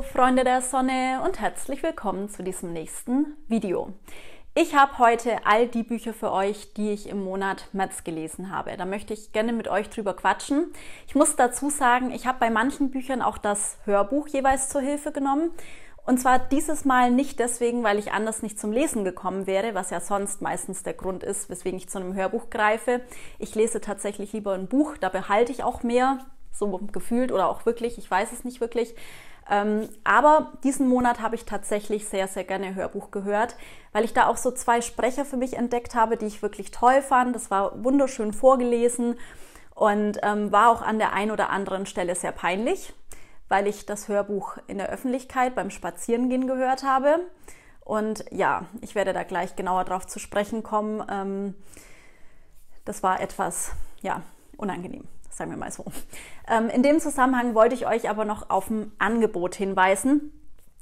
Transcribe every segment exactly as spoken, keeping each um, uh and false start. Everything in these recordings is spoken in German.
Hallo Freunde der Sonne und herzlich willkommen zu diesem nächsten Video. Ich habe heute all die Bücher für euch, die ich im Monat März gelesen habe. Da möchte ich gerne mit euch drüber quatschen. Ich muss dazu sagen, ich habe bei manchen Büchern auch das Hörbuch jeweils zur Hilfe genommen. Und zwar dieses Mal nicht deswegen, weil ich anders nicht zum Lesen gekommen wäre, was ja sonst meistens der Grund ist, weswegen ich zu einem Hörbuch greife. Ich lese tatsächlich lieber ein Buch, da behalte ich auch mehr, so gefühlt oder auch wirklich, ich weiß es nicht wirklich. Aber diesen Monat habe ich tatsächlich sehr, sehr gerne Hörbuch gehört, weil ich da auch so zwei Sprecher für mich entdeckt habe, die ich wirklich toll fand. Das war wunderschön vorgelesen und ähm, war auch an der einen oder anderen Stelle sehr peinlich, weil ich das Hörbuch in der Öffentlichkeit beim Spazierengehen gehört habe. Und ja, ich werde da gleich genauer drauf zu sprechen kommen. Ähm, das war etwas, ja, unangenehm. Sagen wir mal so. In dem Zusammenhang wollte ich euch aber noch auf ein Angebot hinweisen.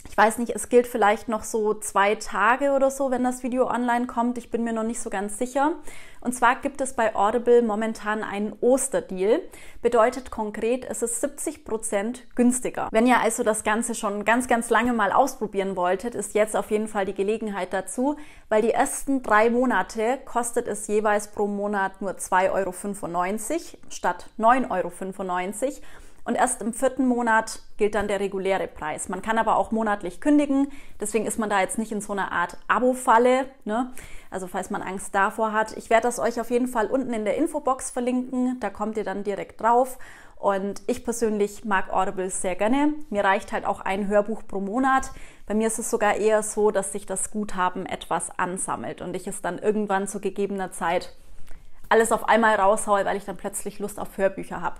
Ich weiß nicht, es gilt vielleicht noch so zwei Tage oder so, wenn das Video online kommt. Ich bin mir noch nicht so ganz sicher. Und zwar gibt es bei Audible momentan einen Osterdeal. Bedeutet konkret, es ist siebzig Prozent günstiger. Wenn ihr also das Ganze schon ganz, ganz lange mal ausprobieren wolltet, ist jetzt auf jeden Fall die Gelegenheit dazu, weil die ersten drei Monate kostet es jeweils pro Monat nur zwei Euro fünfundneunzig statt neun Euro fünfundneunzig. Und erst im vierten Monat gilt dann der reguläre Preis. Man kann aber auch monatlich kündigen, deswegen ist man da jetzt nicht in so einer Art Abo-Falle, ne? Also falls man Angst davor hat. Ich werde das euch auf jeden Fall unten in der Infobox verlinken, da kommt ihr dann direkt drauf. Und ich persönlich mag Audible sehr gerne. Mir reicht halt auch ein Hörbuch pro Monat. Bei mir ist es sogar eher so, dass sich das Guthaben etwas ansammelt und ich es dann irgendwann zu gegebener Zeit alles auf einmal raushaue, weil ich dann plötzlich Lust auf Hörbücher habe.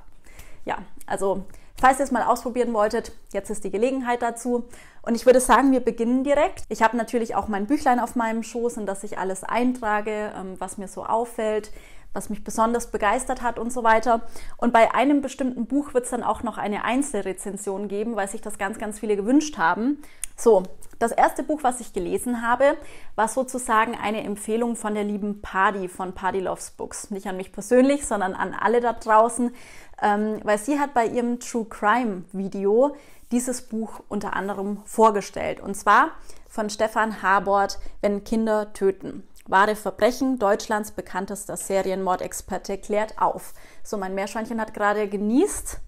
Ja, also falls ihr es mal ausprobieren wolltet, jetzt ist die Gelegenheit dazu. Und ich würde sagen, wir beginnen direkt. Ich habe natürlich auch mein Büchlein auf meinem Schoß, in das ich alles eintrage, was mir so auffällt, was mich besonders begeistert hat und so weiter. Und bei einem bestimmten Buch wird es dann auch noch eine Einzelrezension geben, weil sich das ganz, ganz viele gewünscht haben. So, das erste Buch, was ich gelesen habe, war sozusagen eine Empfehlung von der lieben Padi von Padi Loves Books. Nicht an mich persönlich, sondern an alle da draußen, ähm, weil sie hat bei ihrem True Crime Video dieses Buch unter anderem vorgestellt. Und zwar von Stephan Harbort, Wenn Kinder töten. Wahre Verbrechen, Deutschlands bekanntester Serienmordexperte klärt auf. So, mein Meerschweinchen hat gerade genießt.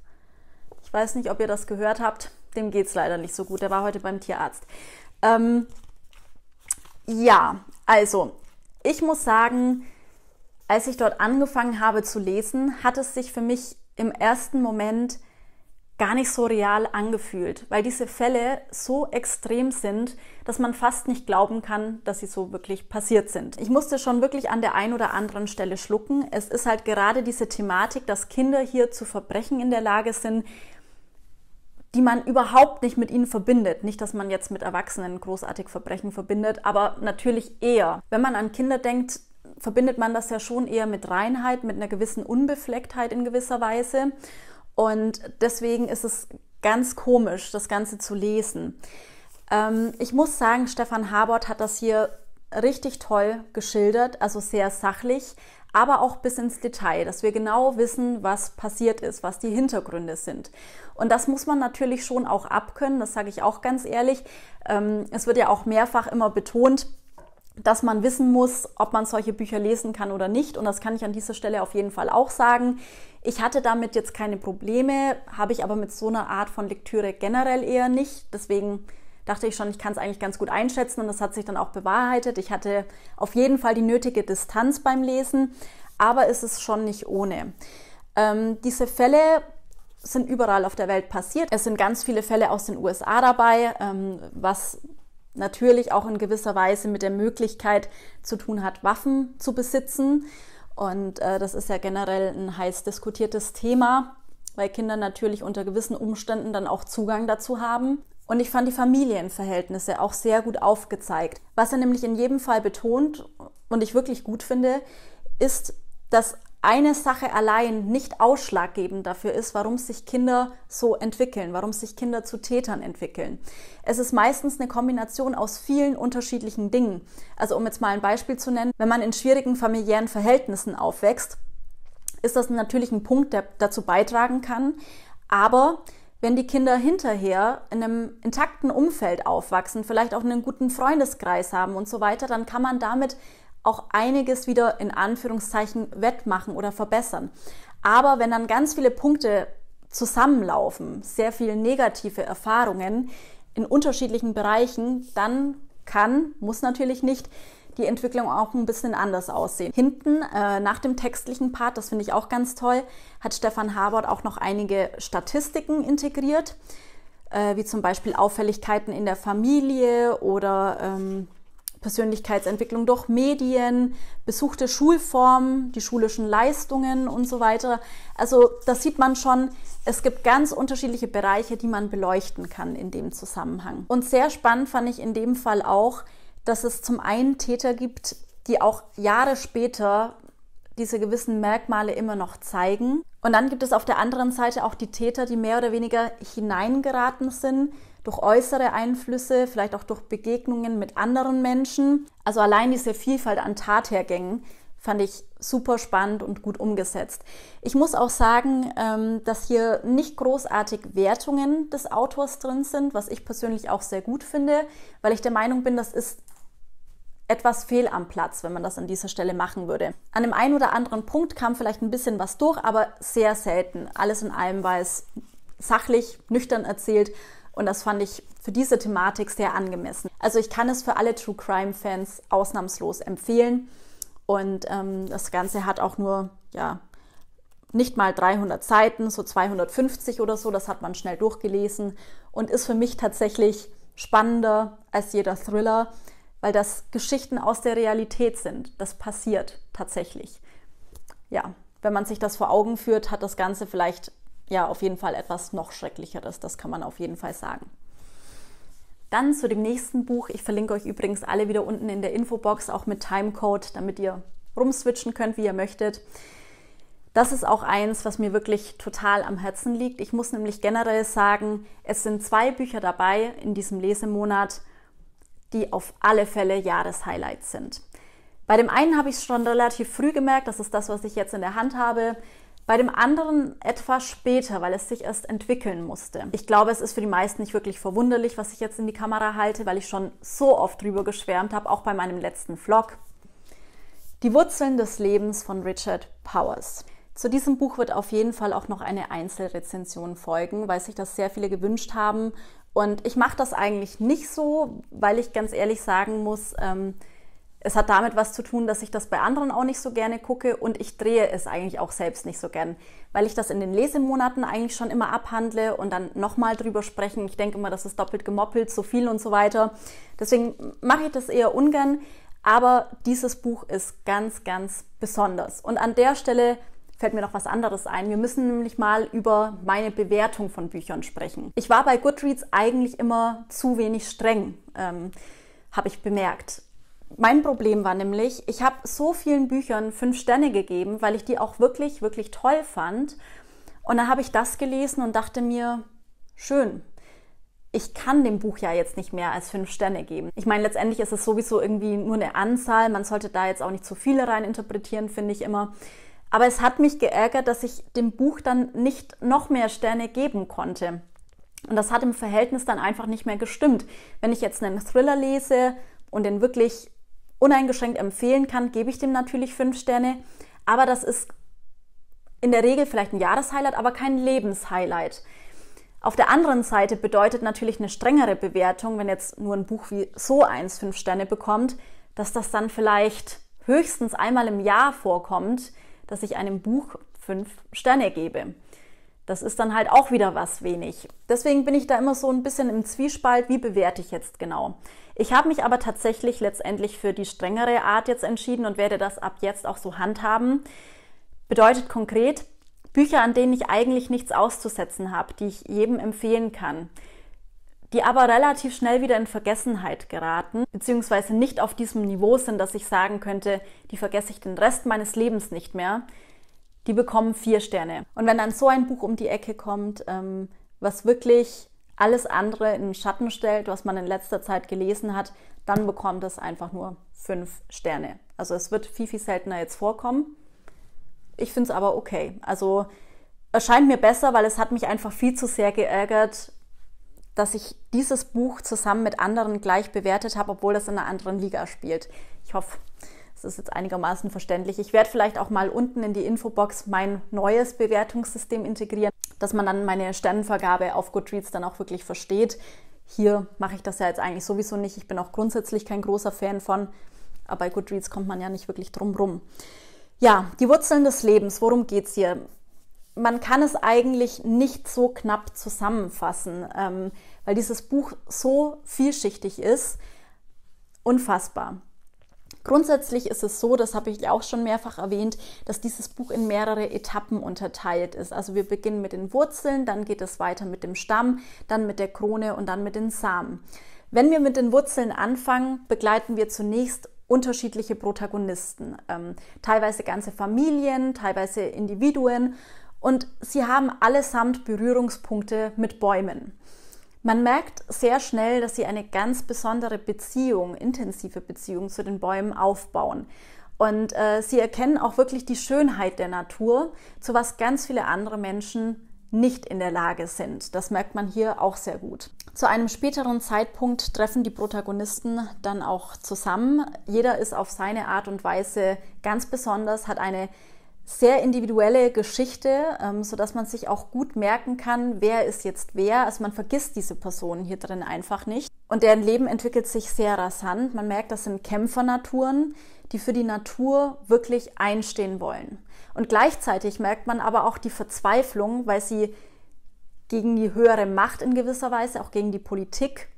Ich weiß nicht, ob ihr das gehört habt. Dem geht es leider nicht so gut. Der war heute beim Tierarzt. Ähm, ja, also, ich muss sagen, als ich dort angefangen habe zu lesen, hat es sich für mich im ersten Moment gar nicht so real angefühlt, weil diese Fälle so extrem sind, dass man fast nicht glauben kann, dass sie so wirklich passiert sind. Ich musste schon wirklich an der einen oder anderen Stelle schlucken. Es ist halt gerade diese Thematik, dass Kinder hier zu Verbrechen in der Lage sind, die man überhaupt nicht mit ihnen verbindet. Nicht, dass man jetzt mit Erwachsenen großartig Verbrechen verbindet, aber natürlich eher. Wenn man an Kinder denkt, verbindet man das ja schon eher mit Reinheit, mit einer gewissen Unbeflecktheit in gewisser Weise. Und deswegen ist es ganz komisch, das Ganze zu lesen. Ähm, ich muss sagen, Stephan Harbort hat das hier richtig toll geschildert, also sehr sachlich, aber auch bis ins Detail, dass wir genau wissen, was passiert ist, was die Hintergründe sind. Und das muss man natürlich schon auch abkönnen, das sage ich auch ganz ehrlich. Ähm, es wird ja auch mehrfach immer betont, dass man wissen muss, ob man solche Bücher lesen kann oder nicht. Und das kann ich an dieser Stelle auf jeden Fall auch sagen. Ich hatte damit jetzt keine Probleme, habe ich aber mit so einer Art von Lektüre generell eher nicht. Deswegen dachte ich schon, ich kann es eigentlich ganz gut einschätzen und das hat sich dann auch bewahrheitet. Ich hatte auf jeden Fall die nötige Distanz beim Lesen, aber es ist schon nicht ohne. Ähm, diese Fälle sind überall auf der Welt passiert. Es sind ganz viele Fälle aus den U S A dabei, ähm, was natürlich auch in gewisser Weise mit der Möglichkeit zu tun hat, Waffen zu besitzen. Und äh, das ist ja generell ein heiß diskutiertes Thema, weil Kinder natürlich unter gewissen Umständen dann auch Zugang dazu haben. Und ich fand die Familienverhältnisse auch sehr gut aufgezeigt. Was er nämlich in jedem Fall betont und ich wirklich gut finde, ist, dass eine Sache allein nicht ausschlaggebend dafür ist, warum sich Kinder so entwickeln, warum sich Kinder zu Tätern entwickeln. Es ist meistens eine Kombination aus vielen unterschiedlichen Dingen. Also um jetzt mal ein Beispiel zu nennen, wenn man in schwierigen familiären Verhältnissen aufwächst, ist das natürlich ein Punkt, der dazu beitragen kann. Aber wenn die Kinder hinterher in einem intakten Umfeld aufwachsen, vielleicht auch einen guten Freundeskreis haben und so weiter, dann kann man damit auch einiges wieder in Anführungszeichen wettmachen oder verbessern. Aber wenn dann ganz viele Punkte zusammenlaufen, sehr viele negative Erfahrungen in unterschiedlichen Bereichen, dann kann, muss natürlich nicht, die Entwicklung auch ein bisschen anders aussehen. Hinten, äh, nach dem textlichen Part, das finde ich auch ganz toll, hat Stephan Harbort auch noch einige Statistiken integriert, äh, wie zum Beispiel Auffälligkeiten in der Familie oder ähm, Persönlichkeitsentwicklung durch Medien, besuchte Schulformen, die schulischen Leistungen und so weiter. Also da sieht man schon, es gibt ganz unterschiedliche Bereiche, die man beleuchten kann in dem Zusammenhang. Und sehr spannend fand ich in dem Fall auch, dass es zum einen Täter gibt, die auch Jahre später diese gewissen Merkmale immer noch zeigen. Und dann gibt es auf der anderen Seite auch die Täter, die mehr oder weniger hineingeraten sind durch äußere Einflüsse, vielleicht auch durch Begegnungen mit anderen Menschen. Also allein diese Vielfalt an Tathergängen fand ich super spannend und gut umgesetzt. Ich muss auch sagen, dass hier nicht großartig Wertungen des Autors drin sind, was ich persönlich auch sehr gut finde, weil ich der Meinung bin, das ist etwas fehl am Platz, wenn man das an dieser Stelle machen würde. An dem einen oder anderen Punkt kam vielleicht ein bisschen was durch, aber sehr selten. Alles in allem war es sachlich, nüchtern erzählt und das fand ich für diese Thematik sehr angemessen. Also ich kann es für alle True Crime Fans ausnahmslos empfehlen und ähm, das Ganze hat auch nur, ja, nicht mal dreihundert Seiten, so zweihundertfünfzig oder so, das hat man schnell durchgelesen und ist für mich tatsächlich spannender als jeder Thriller, weil das Geschichten aus der Realität sind. Das passiert tatsächlich. Ja, wenn man sich das vor Augen führt, hat das Ganze vielleicht ja auf jeden Fall etwas noch Schrecklicheres. Das kann man auf jeden Fall sagen. Dann zu dem nächsten Buch. Ich verlinke euch übrigens alle wieder unten in der Infobox, auch mit Timecode, damit ihr rumswitchen könnt, wie ihr möchtet. Das ist auch eins, was mir wirklich total am Herzen liegt. Ich muss nämlich generell sagen, es sind zwei Bücher dabei in diesem Lesemonat, die auf alle Fälle Jahreshighlights sind. Bei dem einen habe ich es schon relativ früh gemerkt, das ist das, was ich jetzt in der Hand habe. Bei dem anderen etwas später, weil es sich erst entwickeln musste. Ich glaube, es ist für die meisten nicht wirklich verwunderlich, was ich jetzt in die Kamera halte, weil ich schon so oft drüber geschwärmt habe, auch bei meinem letzten Vlog. Die Wurzeln des Lebens von Richard Powers. Zu diesem Buch wird auf jeden Fall auch noch eine Einzelrezension folgen, weil sich das sehr viele gewünscht haben. Und ich mache das eigentlich nicht so, weil ich ganz ehrlich sagen muss, ähm, es hat damit was zu tun, dass ich das bei anderen auch nicht so gerne gucke und ich drehe es eigentlich auch selbst nicht so gern, weil ich das in den Lesemonaten eigentlich schon immer abhandle und dann nochmal drüber sprechen. Ich denke immer, das ist doppelt gemoppelt, so viel und so weiter. Deswegen mache ich das eher ungern, aber dieses Buch ist ganz, ganz besonders. Und an der Stelle fällt mir noch was anderes ein. Wir müssen nämlich mal über meine Bewertung von Büchern sprechen. Ich war bei Goodreads eigentlich immer zu wenig streng, ähm, habe ich bemerkt. Mein Problem war nämlich, ich habe so vielen Büchern fünf Sterne gegeben, weil ich die auch wirklich, wirklich toll fand. Und dann habe ich das gelesen und dachte mir, schön, ich kann dem Buch ja jetzt nicht mehr als fünf Sterne geben. Ich meine, letztendlich ist es sowieso irgendwie nur eine Anzahl. Man sollte da jetzt auch nicht zu viele rein interpretieren, finde ich immer. Aber es hat mich geärgert, dass ich dem Buch dann nicht noch mehr Sterne geben konnte. Und das hat im Verhältnis dann einfach nicht mehr gestimmt. Wenn ich jetzt einen Thriller lese und den wirklich uneingeschränkt empfehlen kann, gebe ich dem natürlich fünf Sterne. Aber das ist in der Regel vielleicht ein Jahreshighlight, aber kein Lebenshighlight. Auf der anderen Seite bedeutet natürlich eine strengere Bewertung, wenn jetzt nur ein Buch wie so eins fünf Sterne bekommt, dass das dann vielleicht höchstens einmal im Jahr vorkommt, dass ich einem Buch fünf Sterne gebe. Das ist dann halt auch wieder was wenig. Deswegen bin ich da immer so ein bisschen im Zwiespalt, wie bewerte ich jetzt genau. Ich habe mich aber tatsächlich letztendlich für die strengere Art jetzt entschieden und werde das ab jetzt auch so handhaben. Bedeutet konkret, Bücher, an denen ich eigentlich nichts auszusetzen habe, die ich jedem empfehlen kann, die aber relativ schnell wieder in Vergessenheit geraten, beziehungsweise nicht auf diesem Niveau sind, dass ich sagen könnte, die vergesse ich den Rest meines Lebens nicht mehr, die bekommen vier Sterne. Und wenn dann so ein Buch um die Ecke kommt, ähm, was wirklich alles andere in den Schatten stellt, was man in letzter Zeit gelesen hat, dann bekommt es einfach nur fünf Sterne. Also es wird viel, viel seltener jetzt vorkommen. Ich finde es aber okay. Also erscheint mir besser, weil es hat mich einfach viel zu sehr geärgert, dass ich dieses Buch zusammen mit anderen gleich bewertet habe, obwohl das in einer anderen Liga spielt. Ich hoffe, es ist jetzt einigermaßen verständlich. Ich werde vielleicht auch mal unten in die Infobox mein neues Bewertungssystem integrieren, dass man dann meine Sternenvergabe auf Goodreads dann auch wirklich versteht. Hier mache ich das ja jetzt eigentlich sowieso nicht. Ich bin auch grundsätzlich kein großer Fan von, aber bei Goodreads kommt man ja nicht wirklich drum rum. Ja, die Wurzeln des Lebens, worum geht's hier? Man kann es eigentlich nicht so knapp zusammenfassen, ähm, weil dieses Buch so vielschichtig ist. Unfassbar. Grundsätzlich ist es so, das habe ich auch schon mehrfach erwähnt, dass dieses Buch in mehrere Etappen unterteilt ist. Also wir beginnen mit den Wurzeln, dann geht es weiter mit dem Stamm, dann mit der Krone und dann mit den Samen. Wenn wir mit den Wurzeln anfangen, begleiten wir zunächst unterschiedliche Protagonisten, ähm, teilweise ganze Familien, teilweise Individuen. Und sie haben allesamt Berührungspunkte mit Bäumen. Man merkt sehr schnell, dass sie eine ganz besondere Beziehung, intensive Beziehung zu den Bäumen aufbauen. Und äh, sie erkennen auch wirklich die Schönheit der Natur, zu was ganz viele andere Menschen nicht in der Lage sind. Das merkt man hier auch sehr gut. Zu einem späteren Zeitpunkt treffen die Protagonisten dann auch zusammen. Jeder ist auf seine Art und Weise ganz besonders, hat eine sehr individuelle Geschichte, sodass man sich auch gut merken kann, wer ist jetzt wer. Also man vergisst diese Personen hier drin einfach nicht. Und deren Leben entwickelt sich sehr rasant. Man merkt, das sind Kämpfernaturen, die für die Natur wirklich einstehen wollen. Und gleichzeitig merkt man aber auch die Verzweiflung, weil sie gegen die höhere Macht in gewisser Weise, auch gegen die Politik,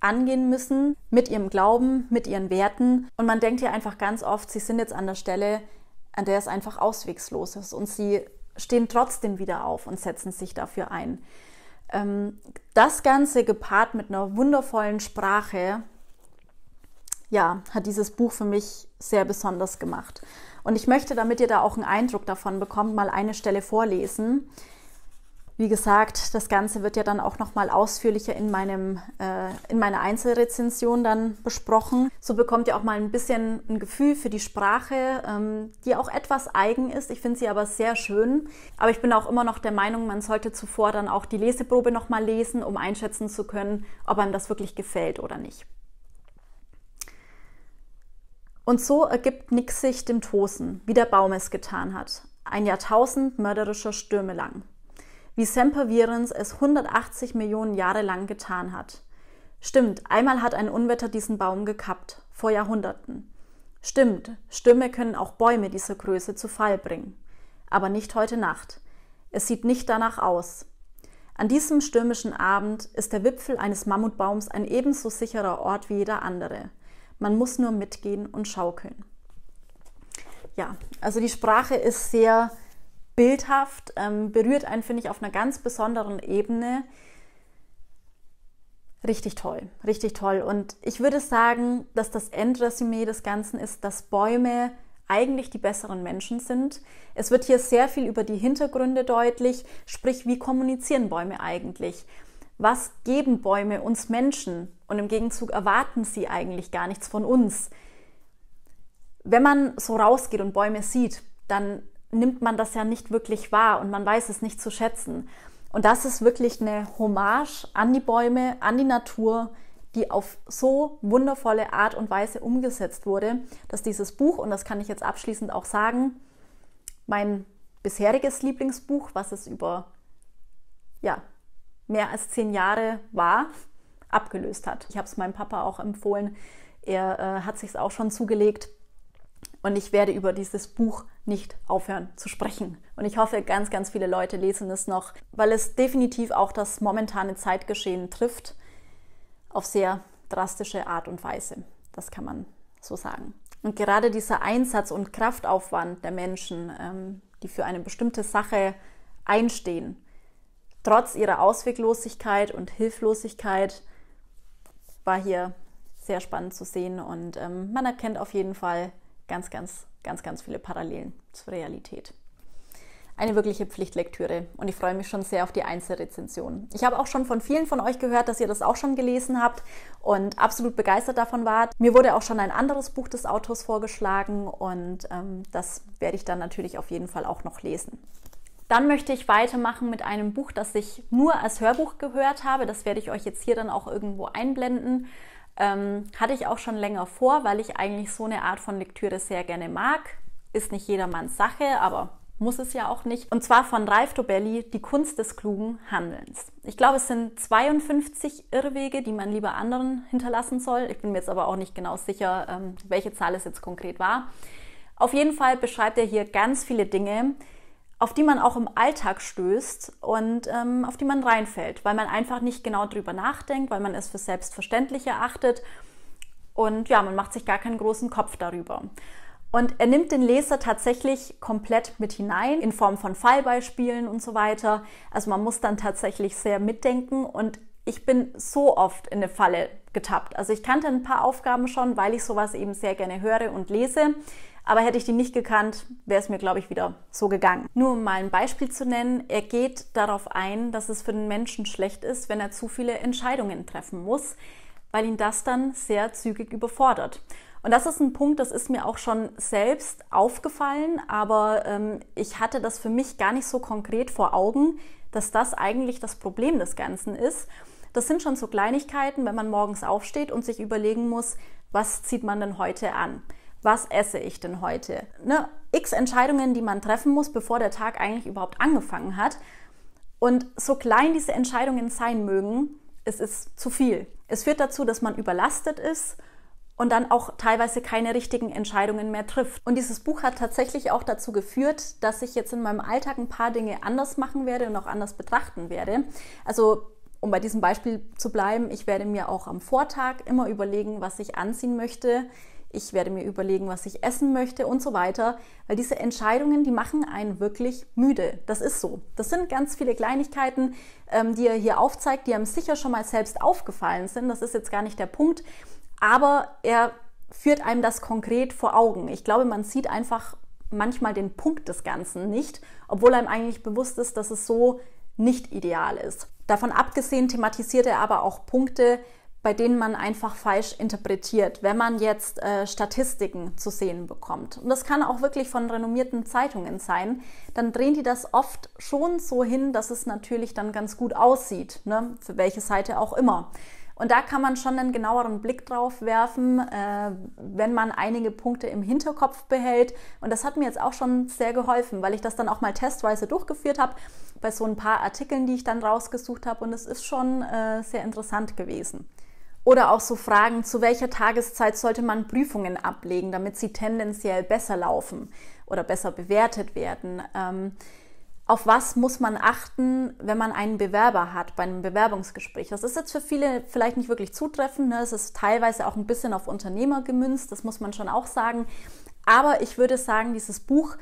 angehen müssen, mit ihrem Glauben, mit ihren Werten. Und man denkt hier einfach ganz oft, sie sind jetzt an der Stelle, an der es einfach auswegslos ist. Und sie stehen trotzdem wieder auf und setzen sich dafür ein. Das Ganze gepaart mit einer wundervollen Sprache, ja, hat dieses Buch für mich sehr besonders gemacht. Und ich möchte, damit ihr da auch einen Eindruck davon bekommt, mal eine Stelle vorlesen. Wie gesagt, das Ganze wird ja dann auch nochmal ausführlicher in, meinem, äh, in meiner Einzelrezension dann besprochen. So bekommt ihr auch mal ein bisschen ein Gefühl für die Sprache, ähm, die auch etwas eigen ist. Ich finde sie aber sehr schön. Aber ich bin auch immer noch der Meinung, man sollte zuvor dann auch die Leseprobe nochmal lesen, um einschätzen zu können, ob einem das wirklich gefällt oder nicht. Und so ergibt nix sich dem Tosen, wie der Baum es getan hat. Ein Jahrtausend mörderischer Stürme lang. Wie Sempervirens es hundertachtzig Millionen Jahre lang getan hat. Stimmt, einmal hat ein Unwetter diesen Baum gekappt, vor Jahrhunderten. Stimmt, Stürme können auch Bäume dieser Größe zu Fall bringen. Aber nicht heute Nacht. Es sieht nicht danach aus. An diesem stürmischen Abend ist der Wipfel eines Mammutbaums ein ebenso sicherer Ort wie jeder andere. Man muss nur mitgehen und schaukeln. Ja, also die Sprache ist sehr bildhaft, ähm, berührt einen, finde ich, auf einer ganz besonderen Ebene. Richtig toll, richtig toll. Und ich würde sagen, dass das Endresümee des Ganzen ist, dass Bäume eigentlich die besseren Menschen sind. Es wird hier sehr viel über die Hintergründe deutlich, sprich, wie kommunizieren Bäume eigentlich? Was geben Bäume uns Menschen? Und im Gegenzug erwarten sie eigentlich gar nichts von uns. Wenn man so rausgeht und Bäume sieht, dann nimmt man das ja nicht wirklich wahr und man weiß es nicht zu schätzen. Und das ist wirklich eine Hommage an die Bäume, an die Natur, die auf so wundervolle Art und Weise umgesetzt wurde, dass dieses Buch, und das kann ich jetzt abschließend auch sagen, mein bisheriges Lieblingsbuch, was es über ja, mehr als zehn Jahre war, abgelöst hat. Ich habe es meinem Papa auch empfohlen, er äh, hat sich es auch schon zugelegt. Und ich werde über dieses Buch nicht aufhören zu sprechen. Und ich hoffe, ganz, ganz viele Leute lesen es noch, weil es definitiv auch das momentane Zeitgeschehen trifft, auf sehr drastische Art und Weise. Das kann man so sagen. Und gerade dieser Einsatz und Kraftaufwand der Menschen, die für eine bestimmte Sache einstehen, trotz ihrer Ausweglosigkeit und Hilflosigkeit, war hier sehr spannend zu sehen. Und man erkennt auf jeden Fall Ganz, ganz, ganz, ganz viele Parallelen zur Realität. Eine wirkliche Pflichtlektüre und ich freue mich schon sehr auf die Einzelrezension. Ich habe auch schon von vielen von euch gehört, dass ihr das auch schon gelesen habt und absolut begeistert davon wart. Mir wurde auch schon ein anderes Buch des Autors vorgeschlagen und ähm, das werde ich dann natürlich auf jeden Fall auch noch lesen. Dann möchte ich weitermachen mit einem Buch, das ich nur als Hörbuch gehört habe. Das werde ich euch jetzt hier dann auch irgendwo einblenden. Ähm, hatte ich auch schon länger vor, weil ich eigentlich so eine Art von Lektüre sehr gerne mag. Ist nicht jedermanns Sache, aber muss es ja auch nicht. Und zwar von Rolf Dobelli, Die Kunst des klugen Handelns. Ich glaube, es sind zweiundfünfzig Irrwege, die man lieber anderen hinterlassen soll. Ich bin mir jetzt aber auch nicht genau sicher, ähm, welche Zahl es jetzt konkret war. Auf jeden Fall beschreibt er hier ganz viele Dinge, auf die man auch im Alltag stößt und ähm, auf die man reinfällt, weil man einfach nicht genau drüber nachdenkt, weil man es für selbstverständlich erachtet und ja, man macht sich gar keinen großen Kopf darüber. Und er nimmt den Leser tatsächlich komplett mit hinein, in Form von Fallbeispielen und so weiter. Also man muss dann tatsächlich sehr mitdenken und ich bin so oft in eine Falle getappt. Also ich kannte ein paar Aufgaben schon, weil ich sowas eben sehr gerne höre und lese. Aber hätte ich die nicht gekannt, wäre es mir, glaube ich, wieder so gegangen. Nur um mal ein Beispiel zu nennen, er geht darauf ein, dass es für den Menschen schlecht ist, wenn er zu viele Entscheidungen treffen muss, weil ihn das dann sehr zügig überfordert. Und das ist ein Punkt, das ist mir auch schon selbst aufgefallen, aber ähm, ich hatte das für mich gar nicht so konkret vor Augen, dass das eigentlich das Problem des Ganzen ist. Das sind schon so Kleinigkeiten, wenn man morgens aufsteht und sich überlegen muss, was zieht man denn heute an? Was esse ich denn heute? Ne? X Entscheidungen, die man treffen muss, bevor der Tag eigentlich überhaupt angefangen hat. Und so klein diese Entscheidungen sein mögen, es ist zu viel. Es führt dazu, dass man überlastet ist und dann auch teilweise keine richtigen Entscheidungen mehr trifft. Und dieses Buch hat tatsächlich auch dazu geführt, dass ich jetzt in meinem Alltag ein paar Dinge anders machen werde und auch anders betrachten werde. Also um bei diesem Beispiel zu bleiben, ich werde mir auch am Vortag immer überlegen, was ich anziehen möchte. Ich werde mir überlegen, was ich essen möchte und so weiter, weil diese Entscheidungen, die machen einen wirklich müde. Das ist so. Das sind ganz viele Kleinigkeiten, die er hier aufzeigt, die einem sicher schon mal selbst aufgefallen sind. Das ist jetzt gar nicht der Punkt, aber er führt einem das konkret vor Augen. Ich glaube, man sieht einfach manchmal den Punkt des Ganzen nicht, obwohl einem eigentlich bewusst ist, dass es so nicht ideal ist. Davon abgesehen thematisiert er aber auch Punkte, bei denen man einfach falsch interpretiert, wenn man jetzt äh, Statistiken zu sehen bekommt. Und das kann auch wirklich von renommierten Zeitungen sein. Dann drehen die das oft schon so hin, dass es natürlich dann ganz gut aussieht, ne? Für welche Seite auch immer. Und da kann man schon einen genaueren Blick drauf werfen, äh, wenn man einige Punkte im Hinterkopf behält. Und das hat mir jetzt auch schon sehr geholfen, weil ich das dann auch mal testweise durchgeführt habe, bei so ein paar Artikeln, die ich dann rausgesucht habe. Und es ist schon äh, sehr interessant gewesen. Oder auch so Fragen, zu welcher Tageszeit sollte man Prüfungen ablegen, damit sie tendenziell besser laufen oder besser bewertet werden. Ähm, auf was muss man achten, wenn man einen Bewerber hat bei einem Bewerbungsgespräch? Das ist jetzt für viele vielleicht nicht wirklich zutreffend, ne? Es ist teilweise auch ein bisschen auf Unternehmer gemünzt, das muss man schon auch sagen. Aber ich würde sagen, dieses Buch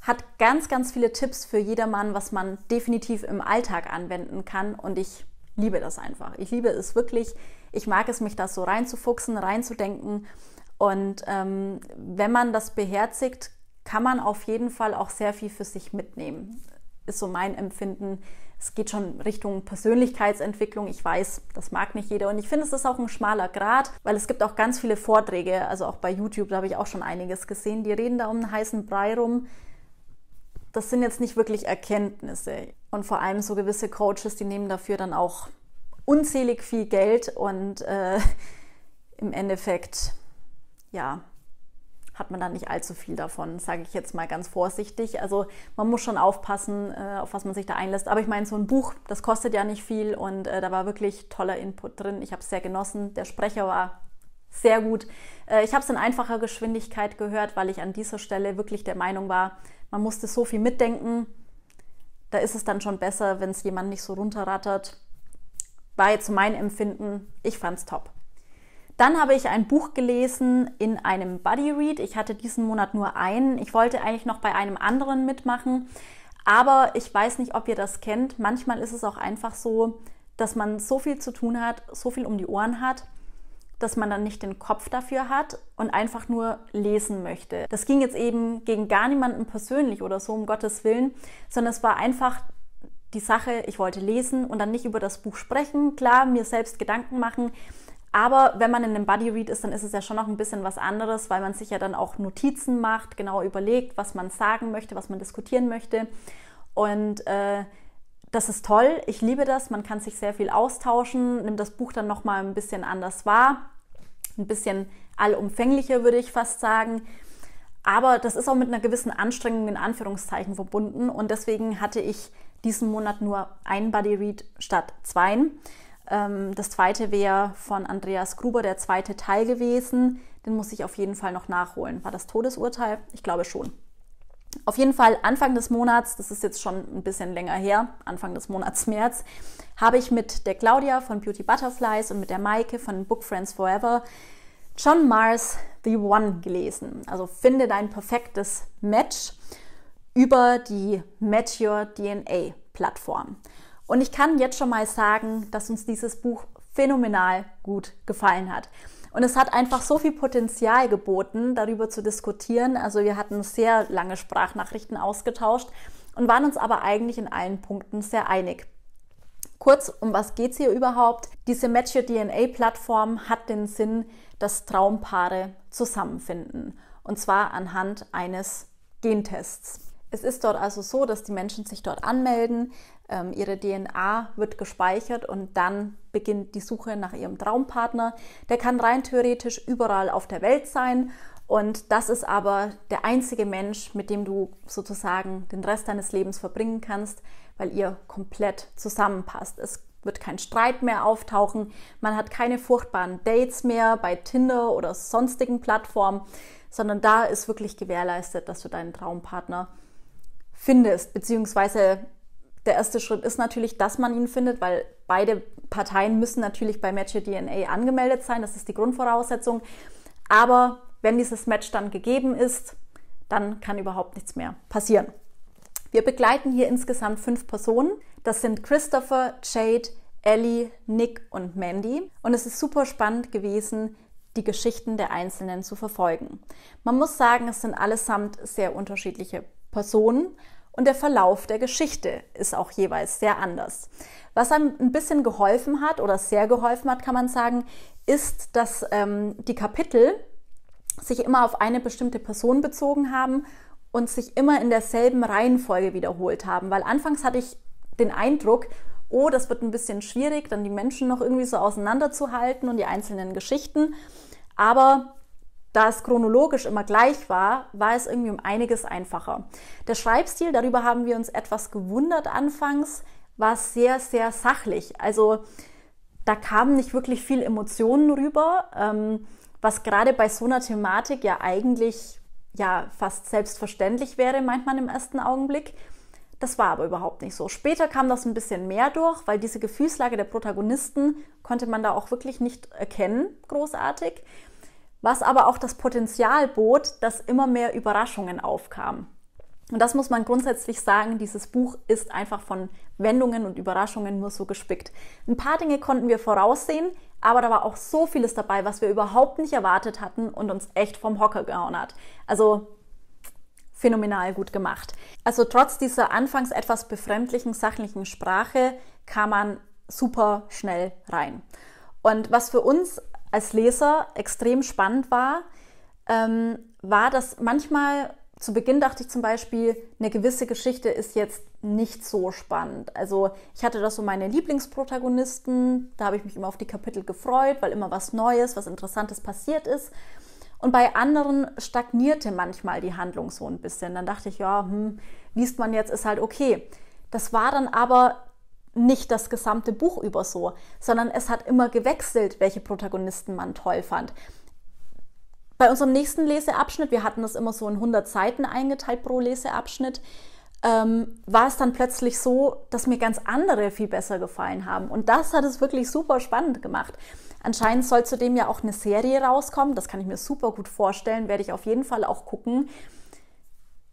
hat ganz, ganz viele Tipps für jedermann, was man definitiv im Alltag anwenden kann und ich liebe das einfach. Ich liebe es wirklich. Ich mag es, mich da so reinzufuchsen, reinzudenken. Und ähm, wenn man das beherzigt, kann man auf jeden Fall auch sehr viel für sich mitnehmen. Ist so mein Empfinden. Es geht schon Richtung Persönlichkeitsentwicklung. Ich weiß, das mag nicht jeder. Und ich finde, es ist auch ein schmaler Grat, weil es gibt auch ganz viele Vorträge. Also auch bei YouTube, da habe ich auch schon einiges gesehen. Die reden da um einen heißen Brei rum. Das sind jetzt nicht wirklich Erkenntnisse. Und vor allem so gewisse Coaches, die nehmen dafür dann auch unzählig viel Geld und äh, im Endeffekt, ja, hat man dann nicht allzu viel davon, sage ich jetzt mal ganz vorsichtig. Also man muss schon aufpassen, äh, auf was man sich da einlässt. Aber ich meine, so ein Buch, das kostet ja nicht viel und äh, da war wirklich toller Input drin. Ich habe es sehr genossen. Der Sprecher war sehr gut. Äh, ich habe es in einfacher Geschwindigkeit gehört, weil ich an dieser Stelle wirklich der Meinung war, man musste so viel mitdenken, da ist es dann schon besser, wenn es jemand nicht so runterrattert. War jetzt mein Empfinden, ich fand's top. Dann habe ich ein Buch gelesen in einem Buddy Read. Ich hatte diesen Monat nur einen. Ich wollte eigentlich noch bei einem anderen mitmachen, aber ich weiß nicht, ob ihr das kennt. Manchmal ist es auch einfach so, dass man so viel zu tun hat, so viel um die Ohren hat, dass man dann nicht den Kopf dafür hat und einfach nur lesen möchte. Das ging jetzt eben gegen gar niemanden persönlich oder so, um Gottes Willen, sondern es war einfach die Sache, ich wollte lesen und dann nicht über das Buch sprechen, klar, mir selbst Gedanken machen, aber wenn man in einem Buddy Read ist, dann ist es ja schon noch ein bisschen was anderes, weil man sich ja dann auch Notizen macht, genau überlegt, was man sagen möchte, was man diskutieren möchte. Und äh, das ist toll, ich liebe das, man kann sich sehr viel austauschen, nimmt das Buch dann nochmal ein bisschen anders wahr, ein bisschen allumfänglicher, würde ich fast sagen. Aber das ist auch mit einer gewissen Anstrengung in Anführungszeichen verbunden und deswegen hatte ich diesen Monat nur ein Buddy Read statt zweien. Das zweite wäre von Andreas Gruber der zweite Teil gewesen, den muss ich auf jeden Fall noch nachholen. War das Todesurteil? Ich glaube schon. Auf jeden Fall Anfang des Monats, das ist jetzt schon ein bisschen länger her, Anfang des Monats März, habe ich mit der Claudia von Beauty Butterflies und mit der Maike von Book Friends Forever John Marrs The One gelesen, also finde dein perfektes Match über die Match Your D N A Plattform. Und ich kann jetzt schon mal sagen, dass uns dieses Buch phänomenal gut gefallen hat. Und es hat einfach so viel Potenzial geboten, darüber zu diskutieren. Also wir hatten sehr lange Sprachnachrichten ausgetauscht und waren uns aber eigentlich in allen Punkten sehr einig. Kurz, um was geht es hier überhaupt? Diese Match Your D N A-Plattform hat den Sinn, dass Traumpaare zusammenfinden, und zwar anhand eines Gentests. Es ist dort also so, dass die Menschen sich dort anmelden, ähm, ihre D N A wird gespeichert und dann beginnt die Suche nach ihrem Traumpartner. Der kann rein theoretisch überall auf der Welt sein und das ist aber der einzige Mensch, mit dem du sozusagen den Rest deines Lebens verbringen kannst, weil ihr komplett zusammenpasst. Es wird kein Streit mehr auftauchen, man hat keine furchtbaren Dates mehr bei Tinder oder sonstigen Plattformen, sondern da ist wirklich gewährleistet, dass du deinen Traumpartner findest, beziehungsweise der erste Schritt ist natürlich, dass man ihn findet, weil beide Parteien müssen natürlich bei Match Your D N A angemeldet sein, das ist die Grundvoraussetzung, aber wenn dieses Match dann gegeben ist, dann kann überhaupt nichts mehr passieren. Wir begleiten hier insgesamt fünf Personen. Das sind Christopher, Jade, Ellie, Nick und Mandy. Und es ist super spannend gewesen, die Geschichten der Einzelnen zu verfolgen. Man muss sagen, es sind allesamt sehr unterschiedliche Personen und der Verlauf der Geschichte ist auch jeweils sehr anders. Was einem ein bisschen geholfen hat oder sehr geholfen hat, kann man sagen, ist, dass ähm, die Kapitel sich immer auf eine bestimmte Person bezogen haben und sich immer in derselben Reihenfolge wiederholt haben, weil anfangs hatte ich den Eindruck, oh, das wird ein bisschen schwierig, dann die Menschen noch irgendwie so auseinanderzuhalten und die einzelnen Geschichten. Aber da es chronologisch immer gleich war, war es irgendwie um einiges einfacher. Der Schreibstil, darüber haben wir uns etwas gewundert anfangs, war sehr, sehr sachlich. Also da kamen nicht wirklich viel Emotionen rüber, ähm, was gerade bei so einer Thematik ja eigentlich ja fast selbstverständlich wäre, meint man im ersten Augenblick. Das war aber überhaupt nicht so. Später kam das ein bisschen mehr durch, weil diese Gefühlslage der Protagonisten konnte man da auch wirklich nicht erkennen, großartig. Was aber auch das Potenzial bot, dass immer mehr Überraschungen aufkamen. Und das muss man grundsätzlich sagen, dieses Buch ist einfach von Wendungen und Überraschungen nur so gespickt. Ein paar Dinge konnten wir voraussehen, aber da war auch so vieles dabei, was wir überhaupt nicht erwartet hatten und uns echt vom Hocker gehauen hat. Also phänomenal gut gemacht. Also trotz dieser anfangs etwas befremdlichen, sachlichen Sprache kam man super schnell rein. Und was für uns als Leser extrem spannend war, ähm, war, dass manchmal zu Beginn dachte ich zum Beispiel, eine gewisse Geschichte ist jetzt nicht so spannend. Also ich hatte da so meine Lieblingsprotagonisten, da habe ich mich immer auf die Kapitel gefreut, weil immer was Neues, was Interessantes passiert ist. Und bei anderen stagnierte manchmal die Handlung so ein bisschen. Dann dachte ich, ja, hm, liest man jetzt, ist halt okay. Das war dann aber nicht das gesamte Buch über so, sondern es hat immer gewechselt, welche Protagonisten man toll fand. Bei unserem nächsten Leseabschnitt, wir hatten das immer so in hundert Seiten eingeteilt pro Leseabschnitt, ähm, war es dann plötzlich so, dass mir ganz andere viel besser gefallen haben. Und das hat es wirklich super spannend gemacht. Anscheinend soll zudem ja auch eine Serie rauskommen, das kann ich mir super gut vorstellen, werde ich auf jeden Fall auch gucken.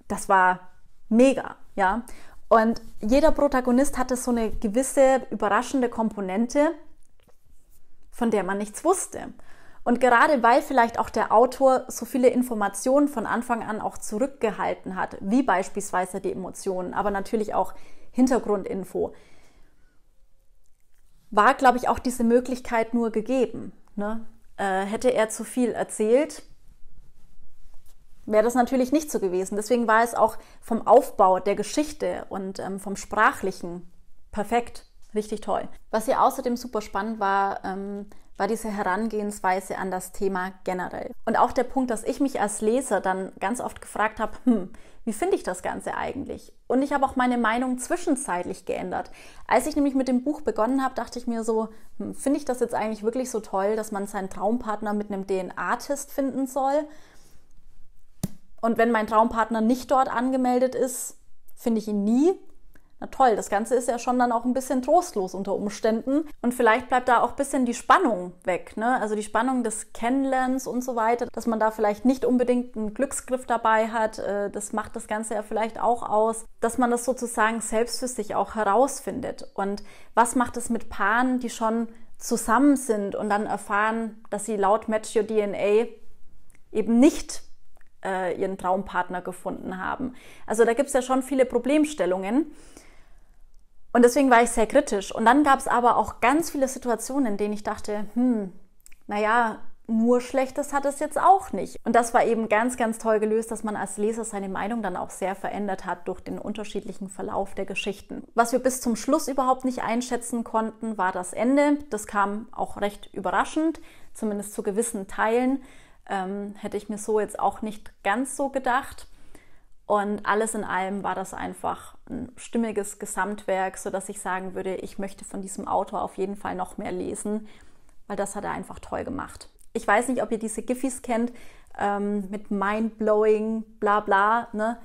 Das war mega, ja. Und jeder Protagonist hatte so eine gewisse überraschende Komponente, von der man nichts wusste. Und gerade weil vielleicht auch der Autor so viele Informationen von Anfang an auch zurückgehalten hat, wie beispielsweise die Emotionen, aber natürlich auch Hintergrundinfo, war, glaube ich, auch diese Möglichkeit nur gegeben. Ne? Äh, hätte er zu viel erzählt, wäre das natürlich nicht so gewesen. Deswegen war es auch vom Aufbau der Geschichte und ähm, vom Sprachlichen perfekt, richtig toll. Was hier außerdem super spannend war, ähm, war diese Herangehensweise an das Thema generell. Und auch der Punkt, dass ich mich als Leser dann ganz oft gefragt habe, hm, wie finde ich das Ganze eigentlich? Und ich habe auch meine Meinung zwischenzeitlich geändert. Als ich nämlich mit dem Buch begonnen habe, dachte ich mir so, hm, finde ich das jetzt eigentlich wirklich so toll, dass man seinen Traumpartner mit einem D N A-Test finden soll? Und wenn mein Traumpartner nicht dort angemeldet ist, finde ich ihn nie. Na toll, das Ganze ist ja schon dann auch ein bisschen trostlos unter Umständen. Und vielleicht bleibt da auch ein bisschen die Spannung weg, ne? Also die Spannung des Kennenlernens und so weiter, dass man da vielleicht nicht unbedingt einen Glücksgriff dabei hat. Das macht das Ganze ja vielleicht auch aus, dass man das sozusagen selbst für sich auch herausfindet. Und was macht es mit Paaren, die schon zusammen sind und dann erfahren, dass sie laut Match Your D N A eben nicht ihren Traumpartner gefunden haben. Also da gibt es ja schon viele Problemstellungen. Und deswegen war ich sehr kritisch. Und dann gab es aber auch ganz viele Situationen, in denen ich dachte, hm, naja, nur Schlechtes hat es jetzt auch nicht. Und das war eben ganz, ganz toll gelöst, dass man als Leser seine Meinung dann auch sehr verändert hat durch den unterschiedlichen Verlauf der Geschichten. Was wir bis zum Schluss überhaupt nicht einschätzen konnten, war das Ende. Das kam auch recht überraschend, zumindest zu gewissen Teilen. Ähm, hätte ich mir so jetzt auch nicht ganz so gedacht. Und alles in allem war das einfach ein stimmiges Gesamtwerk, sodass ich sagen würde, ich möchte von diesem Autor auf jeden Fall noch mehr lesen, weil das hat er einfach toll gemacht. Ich weiß nicht, ob ihr diese Giffys kennt, ähm, mit Mindblowing, bla bla, ne?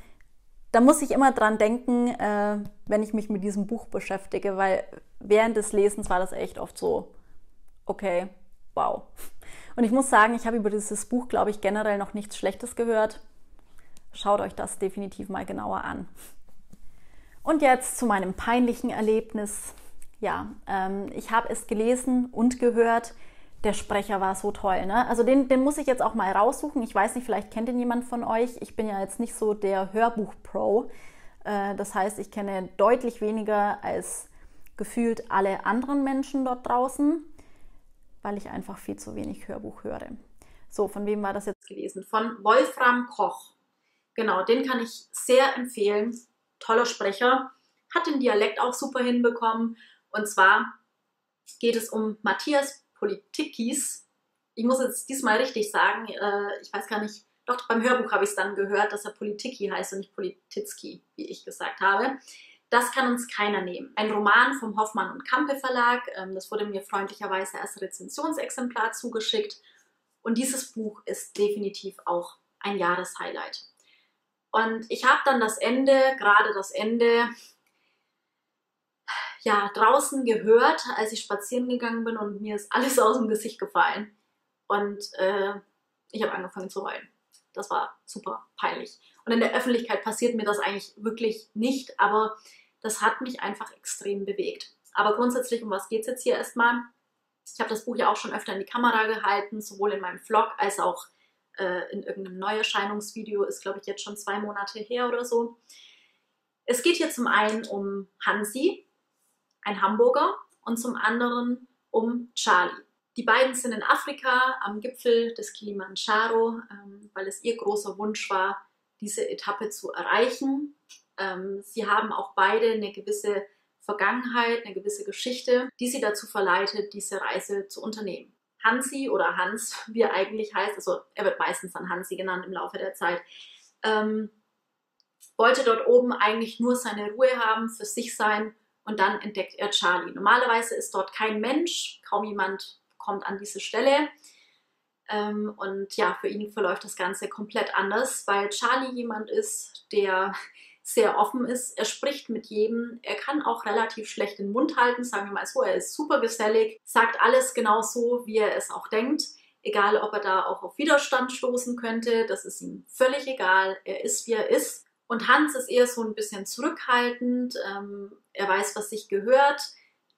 Da muss ich immer dran denken, äh, wenn ich mich mit diesem Buch beschäftige, weil während des Lesens war das echt oft so, okay, wow. Und ich muss sagen, ich habe über dieses Buch, glaube ich, generell noch nichts Schlechtes gehört. Schaut euch das definitiv mal genauer an. Und jetzt zu meinem peinlichen Erlebnis. Ja, ähm, ich habe es gelesen und gehört. Der Sprecher war so toll, ne? Also den, den muss ich jetzt auch mal raussuchen. Ich weiß nicht, vielleicht kennt ihn jemand von euch. Ich bin ja jetzt nicht so der Hörbuch-Pro. Äh, das heißt, ich kenne deutlich weniger als gefühlt alle anderen Menschen dort draußen, weil ich einfach viel zu wenig Hörbuch höre. So, von wem war das jetzt gelesen? Von Wolfram Koch. Genau, den kann ich sehr empfehlen. Toller Sprecher, hat den Dialekt auch super hinbekommen. Und zwar geht es um Matthias Polityckis. Ich muss jetzt diesmal richtig sagen, äh, ich weiß gar nicht, doch beim Hörbuch habe ich es dann gehört, dass er Politycki heißt und nicht Politycki, wie ich gesagt habe. Das kann uns keiner nehmen. Ein Roman vom Hoffmann und Campe Verlag. Das wurde mir freundlicherweise als Rezensionsexemplar zugeschickt. Und dieses Buch ist definitiv auch ein Jahreshighlight. Und ich habe dann das Ende, gerade das Ende, ja, draußen gehört, als ich spazieren gegangen bin, und mir ist alles aus dem Gesicht gefallen. Und äh, ich habe angefangen zu heulen. Das war super peinlich. Und in der Öffentlichkeit passiert mir das eigentlich wirklich nicht, aber das hat mich einfach extrem bewegt. Aber grundsätzlich, um was geht es jetzt hier erstmal? Ich habe das Buch ja auch schon öfter in die Kamera gehalten, sowohl in meinem Vlog als auch äh, in irgendeinem Neuerscheinungsvideo. Ist, glaube ich, jetzt schon zwei Monate her oder so. Es geht hier zum einen um Hansi, ein Hamburger, und zum anderen um Charlie. Die beiden sind in Afrika am Gipfel des Kilimanjaro, ähm, weil es ihr großer Wunsch war, diese Etappe zu erreichen. Ähm, sie haben auch beide eine gewisse Vergangenheit, eine gewisse Geschichte, die sie dazu verleitet, diese Reise zu unternehmen. Hansi oder Hans, wie er eigentlich heißt, also er wird meistens dann Hansi genannt im Laufe der Zeit, ähm, wollte dort oben eigentlich nur seine Ruhe haben, für sich sein, und dann entdeckt er Charlie. Normalerweise ist dort kein Mensch, kaum jemand kommt an diese Stelle. Ähm, und ja, für ihn verläuft das Ganze komplett anders, weil Charlie jemand ist, der sehr offen ist. Er spricht mit jedem. Er kann auch relativ schlecht den Mund halten, sagen wir mal so. Er ist super gesellig, sagt alles genau so, wie er es auch denkt. Egal, ob er da auch auf Widerstand stoßen könnte, das ist ihm völlig egal. Er ist, wie er ist. Und Hans ist eher so ein bisschen zurückhaltend. Ähm, er weiß, was sich gehört.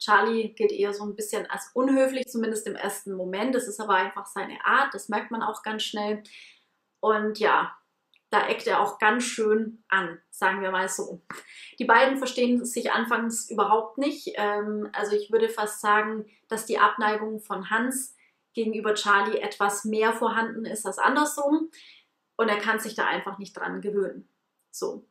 Charlie gilt eher so ein bisschen als unhöflich, zumindest im ersten Moment. Das ist aber einfach seine Art, das merkt man auch ganz schnell. Und ja, da eckt er auch ganz schön an, sagen wir mal so. Die beiden verstehen sich anfangs überhaupt nicht. Also ich würde fast sagen, dass die Abneigung von Hans gegenüber Charlie etwas mehr vorhanden ist als andersrum. und er kann sich da einfach nicht dran gewöhnen. So.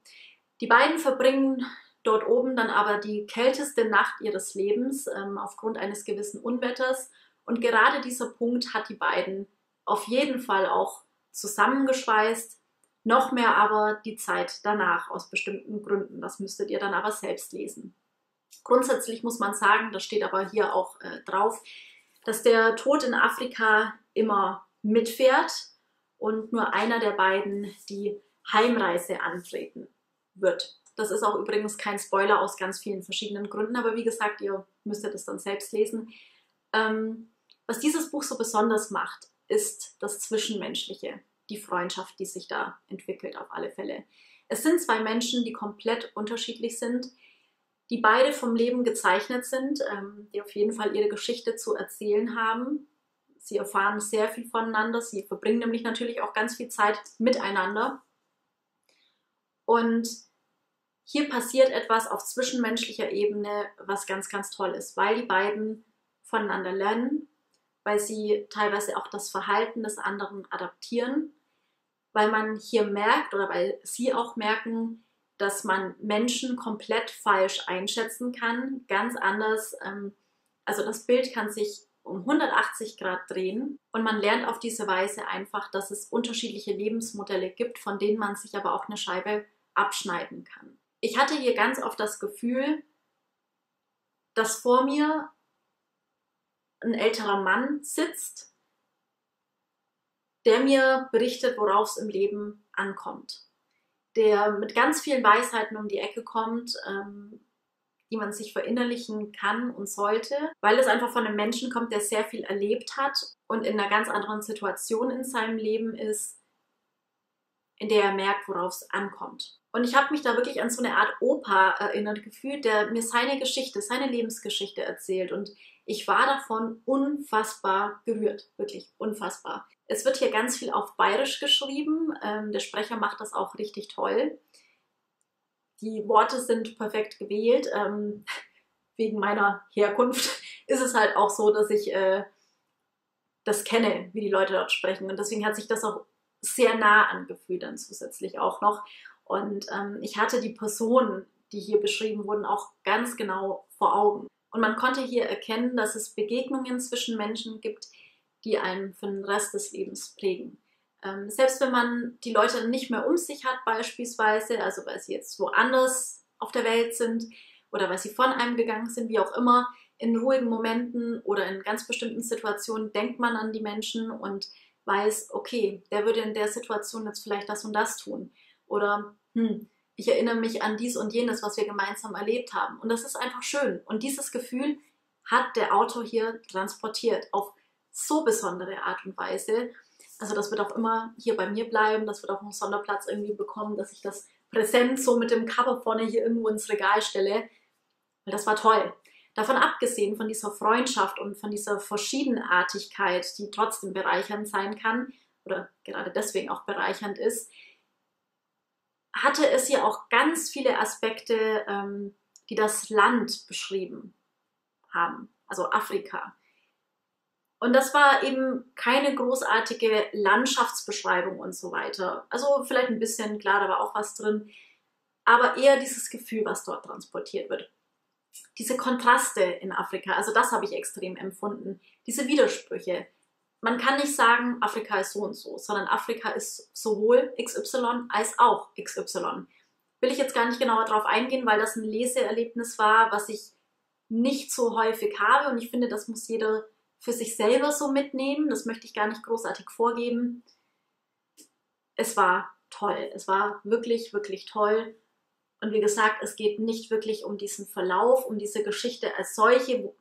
Die beiden verbringen dort oben dann aber die kälteste Nacht ihres Lebens ähm, aufgrund eines gewissen Unwetters. Und gerade dieser Punkt hat die beiden auf jeden Fall auch zusammengeschweißt. Noch mehr aber die Zeit danach aus bestimmten Gründen. Das müsstet ihr dann aber selbst lesen. Grundsätzlich muss man sagen, das steht aber hier auch äh, drauf, dass der Tod in Afrika immer mitfährt und nur einer der beiden die Heimreise antreten wird. Das ist auch übrigens kein Spoiler aus ganz vielen verschiedenen Gründen, aber wie gesagt, ihr müsstet es dann selbst lesen. Ähm, was dieses Buch so besonders macht, ist das Zwischenmenschliche, die Freundschaft, die sich da entwickelt auf alle Fälle. Es sind zwei Menschen, die komplett unterschiedlich sind, die beide vom Leben gezeichnet sind, ähm, die auf jeden Fall ihre Geschichte zu erzählen haben. Sie erfahren sehr viel voneinander, sie verbringen nämlich natürlich auch ganz viel Zeit miteinander. Und hier passiert etwas auf zwischenmenschlicher Ebene, was ganz, ganz toll ist, weil die beiden voneinander lernen, weil sie teilweise auch das Verhalten des anderen adaptieren, weil man hier merkt oder weil sie auch merken, dass man Menschen komplett falsch einschätzen kann, ganz anders. Ähm, also das Bild kann sich um hundertachtzig Grad drehen und man lernt auf diese Weise einfach, dass es unterschiedliche Lebensmodelle gibt, von denen man sich aber auch eine Scheibe abschneiden kann. Ich hatte hier ganz oft das Gefühl, dass vor mir ein älterer Mann sitzt, der mir berichtet, worauf es im Leben ankommt, der mit ganz vielen Weisheiten um die Ecke kommt, ähm, die man sich verinnerlichen kann und sollte, weil es einfach von einem Menschen kommt, der sehr viel erlebt hat und in einer ganz anderen Situation in seinem Leben ist, in der er merkt, worauf es ankommt. Und ich habe mich da wirklich an so eine Art Opa erinnert gefühlt, der mir seine Geschichte, seine Lebensgeschichte erzählt. Und ich war davon unfassbar gerührt, wirklich unfassbar. Es wird hier ganz viel auf Bayerisch geschrieben. Ähm, der Sprecher macht das auch richtig toll. Die Worte sind perfekt gewählt. Ähm, wegen meiner Herkunft ist es halt auch so, dass ich äh, das kenne, wie die Leute dort sprechen. Und deswegen hat sich das auch sehr nah angefühlt dann zusätzlich auch noch. Und ähm, ich hatte die Personen, die hier beschrieben wurden, auch ganz genau vor Augen. Und man konnte hier erkennen, dass es Begegnungen zwischen Menschen gibt, die einen für den Rest des Lebens prägen. Ähm, selbst wenn man die Leute nicht mehr um sich hat beispielsweise, also weil sie jetzt woanders auf der Welt sind oder weil sie von einem gegangen sind, wie auch immer, in ruhigen Momenten oder in ganz bestimmten Situationen denkt man an die Menschen und weiß, okay, der würde in der Situation jetzt vielleicht das und das tun. Oder, hm, ich erinnere mich an dies und jenes, was wir gemeinsam erlebt haben. Und das ist einfach schön. Und dieses Gefühl hat der Autor hier transportiert auf so besondere Art und Weise. Also das wird auch immer hier bei mir bleiben. Das wird auch einen Sonderplatz irgendwie bekommen, dass ich das präsent so mit dem Cover vorne hier irgendwo ins Regal stelle. Weil das war toll. Davon abgesehen, von dieser Freundschaft und von dieser Verschiedenartigkeit, die trotzdem bereichernd sein kann oder gerade deswegen auch bereichernd ist, hatte es hier auch ganz viele Aspekte, ähm, die das Land beschrieben haben, also Afrika. Und das war eben keine großartige Landschaftsbeschreibung und so weiter. Also vielleicht ein bisschen, klar, da war auch was drin, aber eher dieses Gefühl, was dort transportiert wird. Diese Kontraste in Afrika, also das habe ich extrem empfunden, diese Widersprüche. Man kann nicht sagen, Afrika ist so und so, sondern Afrika ist sowohl X Y als auch X Y. Will ich jetzt gar nicht genauer drauf eingehen, weil das ein Leseerlebnis war, was ich nicht so häufig habe. Und ich finde, das muss jeder für sich selber so mitnehmen. Das möchte ich gar nicht großartig vorgeben. Es war toll. Es war wirklich, wirklich toll. Und wie gesagt, es geht nicht wirklich um diesen Verlauf, um diese Geschichte als solche,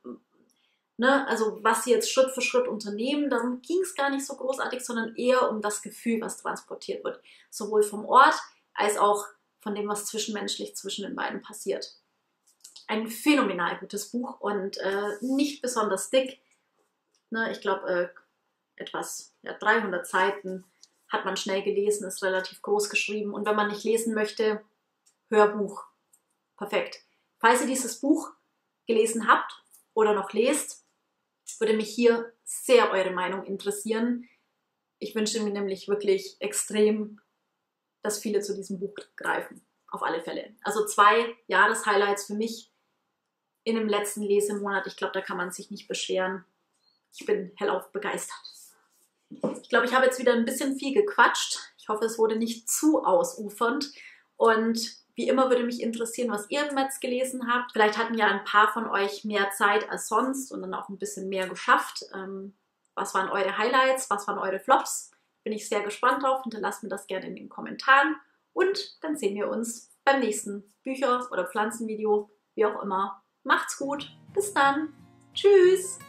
ne, also was sie jetzt Schritt für Schritt unternehmen, darum ging es gar nicht so großartig, sondern eher um das Gefühl, was transportiert wird. Sowohl vom Ort als auch von dem, was zwischenmenschlich zwischen den beiden passiert. Ein phänomenal gutes Buch und äh, nicht besonders dick. Ne, ich glaube, äh, etwas ja, dreihundert Seiten hat man schnell gelesen, ist relativ groß geschrieben. Und wenn man nicht lesen möchte, Hörbuch. Perfekt. Falls ihr dieses Buch gelesen habt oder noch lest, würde mich hier sehr eure Meinung interessieren. Ich wünsche mir nämlich wirklich extrem, dass viele zu diesem Buch greifen, auf alle Fälle. Also zwei Jahreshighlights für mich in dem letzten Lesemonat. Ich glaube, da kann man sich nicht beschweren. Ich bin hellauf begeistert. Ich glaube, ich habe jetzt wieder ein bisschen viel gequatscht. Ich hoffe, es wurde nicht zu ausufernd. Und wie immer würde mich interessieren, was ihr im März gelesen habt. Vielleicht hatten ja ein paar von euch mehr Zeit als sonst und dann auch ein bisschen mehr geschafft. Was waren eure Highlights? Was waren eure Flops? Bin ich sehr gespannt drauf. Hinterlasst mir das gerne in den Kommentaren. Und dann sehen wir uns beim nächsten Bücher- oder Pflanzenvideo, wie auch immer. Macht's gut. Bis dann. Tschüss.